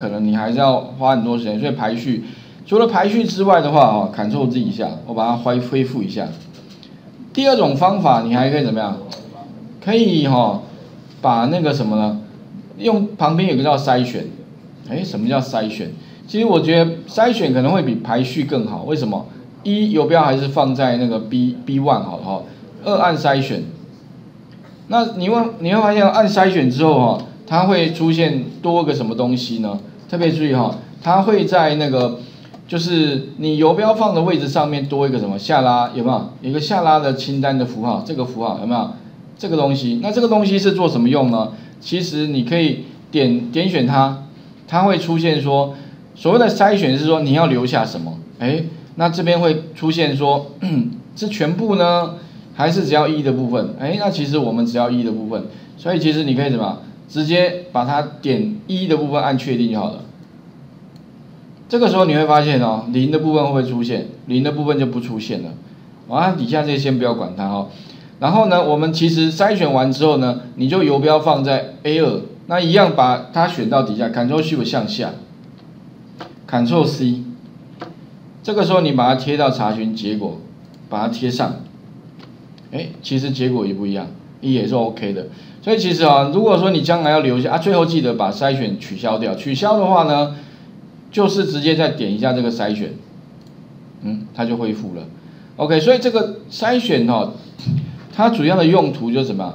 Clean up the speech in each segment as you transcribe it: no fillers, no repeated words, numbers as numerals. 可能你还是要花很多时间。所以排序，除了排序之外的话，哦 ，Ctrl Z 一下，我把它恢复一下。第二种方法，你还可以怎么样？可以把那个什么呢？用旁边有个叫筛选。哎，什么叫筛选？其实我觉得筛选可能会比排序更好。为什么？一游标还是放在那个 B1 好了哈。二按筛选。 那你会发现，按筛选之后哈，它会出现多个什么东西呢？特别注意哈，它会在那个就是你游标放的位置上面多一个什么下拉，有没有？有一个下拉的清单的符号，这个符号有没有？这个东西，那这个东西是做什么用呢？其实你可以点选它，它会出现说所谓的筛选是说你要留下什么？哎，那这边会出现说是全部呢？ 还是只要一的部分，哎，那其实我们只要一的部分，所以其实你可以怎么，直接把它点一的部分按确定就好了。这个时候你会发现哦，零的部分会出现，零的部分就不出现了。啊，底下这些先不要管它哦。然后呢，我们其实筛选完之后呢，你就游标放在 A2， 那一样把它选到底下 ，Ctrl Shift 向下 ，Ctrl C， 这个时候你把它贴到查询结果，把它贴上。 哎，其实结果也不一样，也是 OK 的。所以其实啊，如果说你将来要留下啊，最后记得把筛选取消掉。取消的话呢，就是直接再点一下这个筛选，它就恢复了。OK， 所以这个筛选哦，它主要的用途就是什么？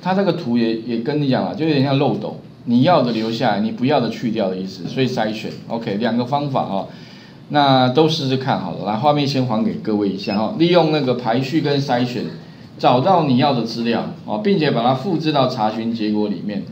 它这个图也跟你讲了，就有点像漏斗，你要的留下来，你不要的去掉的意思。所以筛选 OK， 两个方法哦。 那都试试看好了，来画面先还给各位一下哦，利用那个排序跟筛选。 找到你要的资料，并且把它复制到查询结果里面，